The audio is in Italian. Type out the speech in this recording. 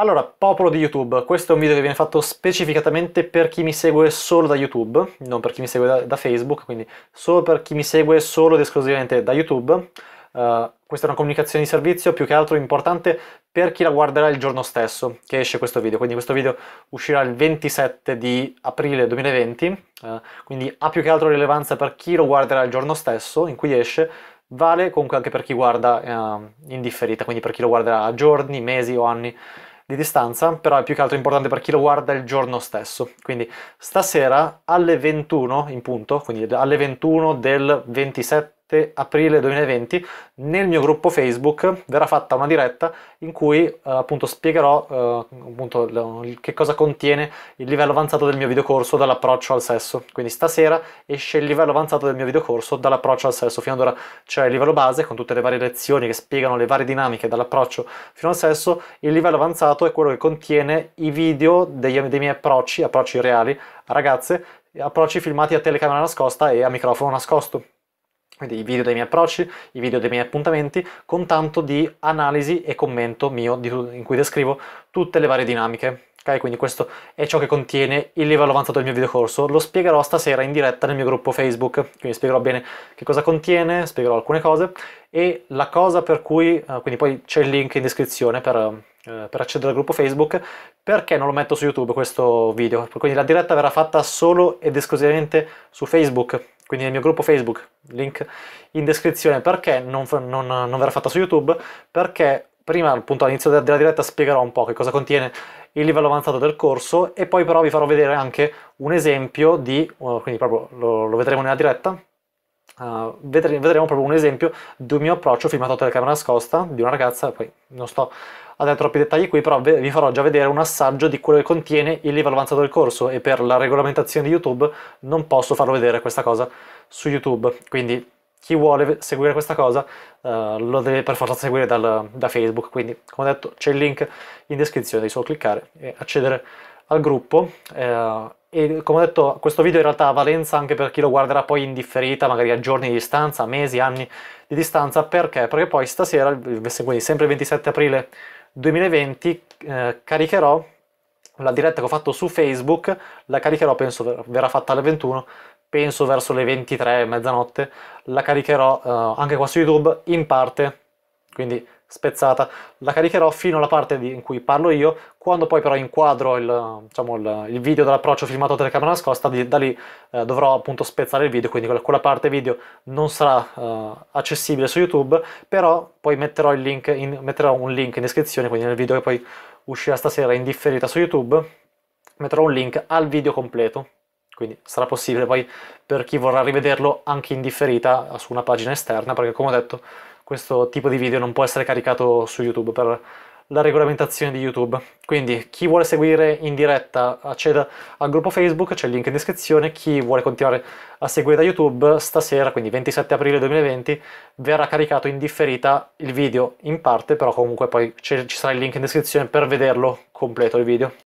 Allora, popolo di YouTube, questo è un video che viene fatto specificatamente per chi mi segue solo da YouTube, non per chi mi segue da Facebook, quindi solo per chi mi segue solo ed esclusivamente da YouTube. Questa è una comunicazione di servizio più che altro importante per chi la guarderà il giorno stesso che esce questo video, quindi questo video uscirà il 27 di aprile 2020, quindi ha più che altro rilevanza per chi lo guarderà il giorno stesso in cui esce. Vale comunque anche per chi guarda in differita, quindi per chi lo guarderà a giorni, mesi o anni di distanza, però è più che altro importante per chi lo guarda il giorno stesso. Quindi stasera alle 21 in punto, quindi alle 21 del 27 aprile 2020, nel mio gruppo Facebook verrà fatta una diretta in cui appunto spiegherò appunto che cosa contiene il livello avanzato del mio videocorso dall'approccio al sesso. Quindi stasera esce il livello avanzato del mio videocorso dall'approccio al sesso. Fino ad ora c'è il livello base con tutte le varie lezioni che spiegano le varie dinamiche dall'approccio fino al sesso. Il livello avanzato è quello che contiene i video dei miei approcci reali a ragazze, approcci filmati a telecamera nascosta e a microfono nascosto. Quindi i video dei miei approcci, i video dei miei appuntamenti, con tanto di analisi e commento mio in cui descrivo tutte le varie dinamiche. Okay? Quindi questo è ciò che contiene il livello avanzato del mio videocorso. Lo spiegherò stasera in diretta nel mio gruppo Facebook, quindi spiegherò bene che cosa contiene, spiegherò alcune cose e la cosa per cui... quindi poi c'è il link in descrizione per accedere al gruppo Facebook, perché non lo metto su YouTube questo video. Quindi la diretta verrà fatta solo ed esclusivamente su Facebook. Quindi nel mio gruppo Facebook, link in descrizione, perché non verrà fatta su YouTube? Perché prima, appunto, all'inizio della diretta spiegherò un po' che cosa contiene il livello avanzato del corso e poi però vi farò vedere anche un esempio di, quindi proprio lo vedremo nella diretta, vedremo proprio un esempio di un mio approccio filmato a telecamera nascosta di una ragazza. Poi non sto a dare troppi dettagli qui, però vi farò già vedere un assaggio di quello che contiene il livello avanzato del corso e per la regolamentazione di YouTube non posso farlo vedere questa cosa su YouTube, quindi chi vuole seguire questa cosa lo deve per forza seguire da Facebook. Quindi, come ho detto, c'è il link in descrizione, devi solo cliccare e accedere al gruppo. E come ho detto, questo video in realtà ha valenza anche per chi lo guarderà poi in differita, magari a giorni di distanza, a mesi, anni di distanza. Perché? Perché poi stasera, quindi sempre il 27 aprile 2020, caricherò la diretta che ho fatto su Facebook, la caricherò, penso verrà fatta alle 21, penso verso le 23, mezzanotte, la caricherò anche qua su YouTube in parte, quindi spezzata, la caricherò fino alla parte in cui parlo io. Quando poi però inquadro il video dell'approccio filmato a telecamera nascosta, da lì dovrò appunto spezzare il video, quindi quella parte video non sarà accessibile su YouTube, però poi metterò un link in descrizione, quindi nel video che poi uscirà stasera in differita su YouTube metterò un link al video completo, quindi sarà possibile poi per chi vorrà rivederlo anche in differita su una pagina esterna, perché come ho detto questo tipo di video non può essere caricato su YouTube per la regolamentazione di YouTube. Quindi chi vuole seguire in diretta acceda al gruppo Facebook, c'è il link in descrizione. Chi vuole continuare a seguire da YouTube, stasera, quindi 27 aprile 2020, verrà caricato in differita il video in parte, però comunque poi ci sarà il link in descrizione per vederlo completo il video.